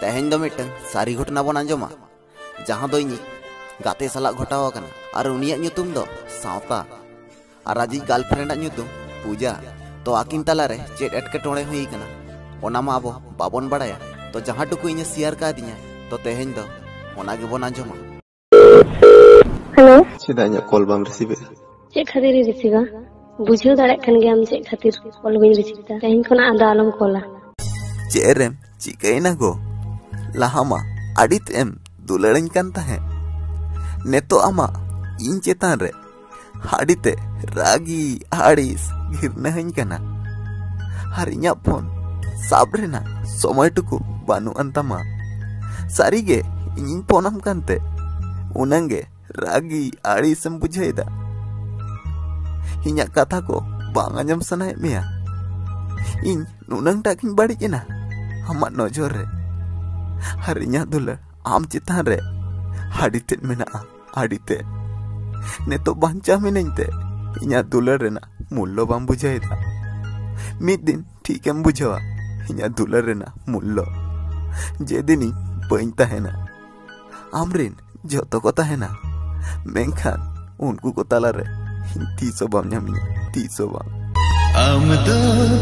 तेहेन दो मिटन सारी घटना बन आंजोमा जहाँ दो गाते साला घटाव और उनिया नुतुम दो सावता और आज गर्लफ्रेंड नुतुम पूजा। तो आकिन तलारे चेट एटकेटोणे हुई कना ओनामा अब बाबन बड़ाया। तो जहाँ टुकु इने शेयर कर दिया तो तेहेन दो ओना गे बन आंजोमा। हेलो सीधा इन कॉल बम रिसीव चे खातिर रिसीवा बुझियो दाड़े खन गेम चे खातिर कॉल बम रिसीवता तेहेन खना आदा आलम कॉला चेरेम चिकैना गो लाहामा आडित एम दुलड़न कांता है नेतो आमा इन चेतान रे हाड़ीते रागी आड़ीस घिरना हन कना हर इया फोन साबरेना समय टुकु बानु अंतमा सारी गे इन फोनम कांते उनंगे रागी आड़ीसम बुझाइदा इया कथा को बांग अंजम सनाय मिया इन नुनंग टाकिन बाड़ी केना हमा नजर रे हर इया दुलड़ आम चेतान रे हाड़ीते मेना हाड़ीते नेतो बांचा मेनते इना दुलर रेना मूल्य बाम बुझाइदा मिद दिन ठीकेम बुझावा इना दुलर रेना मूल्य जे दिन बाइन ताहेना आमरेन जतो को ताहेना मेंखान उनको को ताला रे तीसो बाम न्यामिया तीसो बाम आम दो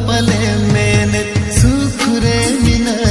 पले मेने सुखरे मिना